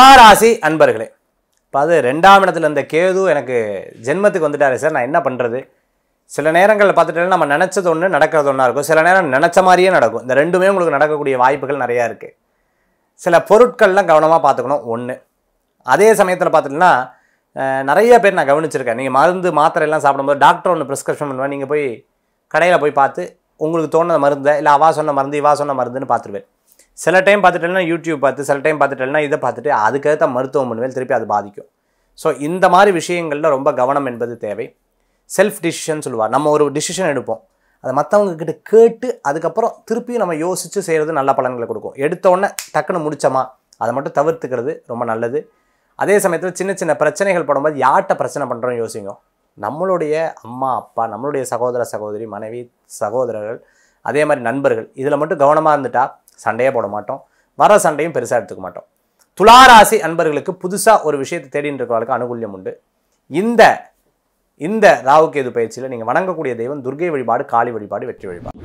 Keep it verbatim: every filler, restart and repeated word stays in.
துளாராசி அன்பர்களே, பாது ரெண்டாம் இடத்துல அந்த கேது எனக்கு ஜென்மத்துக்கு வந்துட்டாரு சார், நான் என்ன பண்ணுறது? சில நேரங்களில் பார்த்துட்டாலே நம்ம நினச்சது ஒன்று நடக்கிறது ஒன்றா இருக்கும், சில நேரம் நினச்ச மாதிரியே நடக்கும். இந்த ரெண்டுமே உங்களுக்கு நடக்கக்கூடிய வாய்ப்புகள் நிறையா இருக்குது. சில பொருட்கள்லாம் கவனமாக பார்த்துக்கணும் ஒன்று. அதே சமயத்தில் பார்த்துட்டுன்னா நிறைய பேர் நான் கவனிச்சிருக்கேன், நீங்கள் மருந்து மாத்திரையெல்லாம் சாப்பிடும்போது டாக்டர் ஒன்று ப்ரிஸ்கிரிப்ஷன் பண்ணுவேன், நீங்கள் போய் கடையில் போய் பார்த்து உங்களுக்கு தோணுன மருந்தை இல்லை அவா சொன்ன மருந்து இவா சொன்ன மருந்துன்னு பார்த்துருவேன். சில டைம் பார்த்துட்டேன்னா யூடியூப் பார்த்து, சில டைம் பார்த்துட்டேன்னா இதை பார்த்துட்டு அதுக்கேற்ற மருத்துவம் பண்ணுவேன், திருப்பி அது பாதிக்கும். ஸோ இந்த மாதிரி விஷயங்களில் ரொம்ப கவனம் என்பது தேவை. செல்ஃப் டிசிஷன் சொல்லுவார், நம்ம ஒரு டிசிஷன் எடுப்போம், அதை மற்றவங்கக்கிட்ட கேட்டு அதுக்கப்புறம் திருப்பியும் நம்ம யோசித்து செய்கிறது நல்ல பலன்களை கொடுக்கும். எடுத்தோடனே டக்குன்னு முடித்தோமா அதை மட்டும் தவிர்த்துக்கிறது ரொம்ப நல்லது. அதே சமயத்தில் சின்ன சின்ன பிரச்சனைகள் படும்போது யார்கிட்ட பிரச்சனை பண்ணுறோன்னு யோசிங்க. நம்மளுடைய அம்மா அப்பா, நம்மளுடைய சகோதர சகோதரி, மனைவி, சகோதரர்கள், அதே மாதிரி நண்பர்கள், இதில் மட்டும் கவனமாக இருந்துட்டால் சண்டையே போட மாட்டோம், வர சண்டையும் பெருசாக எடுத்துக்க மாட்டோம். துளாராசி அன்பர்களுக்கு புதுசாக ஒரு விஷயத்தை தேடின்னு இருக்கிறவர்களுக்கு அனுகூல்யம் உண்டு. இந்த இந்த ராகு கேது பயிற்சியில் நீங்கள் வணங்கக்கூடிய தெய்வம் துர்கை வழிபாடு, காளி வழிபாடு, வெற்றி வழிபாடு.